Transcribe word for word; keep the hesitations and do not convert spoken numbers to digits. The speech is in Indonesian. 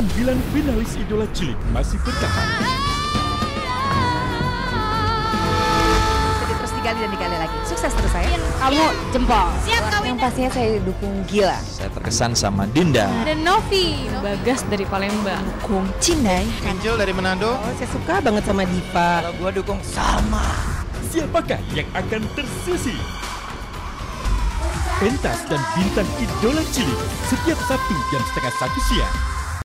Sembilan finalis Idola Cilik masih bertahan. Jadi terus digali dan digali lagi. Sukses terus saya. Kamu jempol. Siap, yang pastinya saya dukung gila. Saya terkesan sama Dinda. Dan Novi. Bagas dari Palembang. Dukung Cindai. Angel dari Manado. Oh, saya suka banget sama Dipa. Kalau gua dukung sama. Siapakah yang akan tersisih? Pentas dan bintang Idola Cilik setiap Sabtu jam setengah satu siang.